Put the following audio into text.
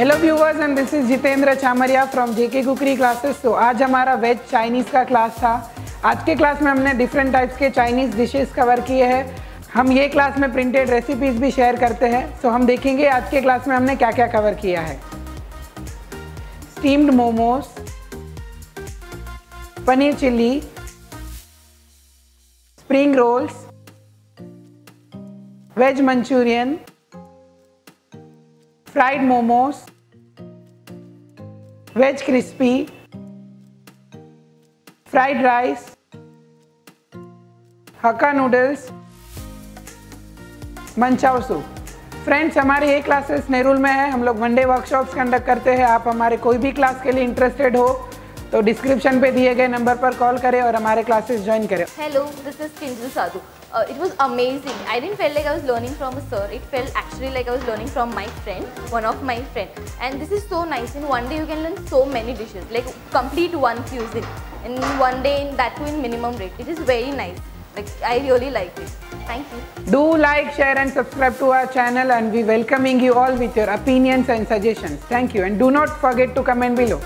Hello viewers and this is Jitendra Chamaria from JK cookery classes. तो आज हमारा वेज चाइनीज़ का क्लास था। आज के क्लास में हमने डिफरेंट टाइप्स के चाइनीज़ डिशेस कवर किए हैं। हम ये क्लास में प्रिंटेड रेसिपीज भी शेयर करते हैं। सो हम देखेंगे आज के क्लास में हमने क्या क्या कवर किया है। Steamed momos, paneer chilli, spring rolls, veg Manchurian, fried momos, veg crispy, fried rice, hakka noodles, manchow soup. Friends, हमारे ये क्लासेस नेरुल में है। हम लोग वनडे वर्कशॉप्स कंडक्ट करते हैं। आप हमारे कोई भी क्लास के लिए इंटरेस्टेड हो तो डिस्क्रिप्शन पे दिए गए नंबर पर कॉल करें और हमारे क्लासेस ज्वाइन करें। Hello, this is Kinjal Sadhu. It was amazing. I didn't feel like I was learning from a sir. It felt actually like I was learning from my friend, one of my friend. And this is so nice. In one day you can learn so many dishes, like complete one cuisine. In one day, in that too in minimum rate. It is very nice. Like I really liked it. Thank you. Do like, share, and subscribe to our channel. And we welcoming you all with your opinions and suggestions. Thank you. And do not forget to comment below.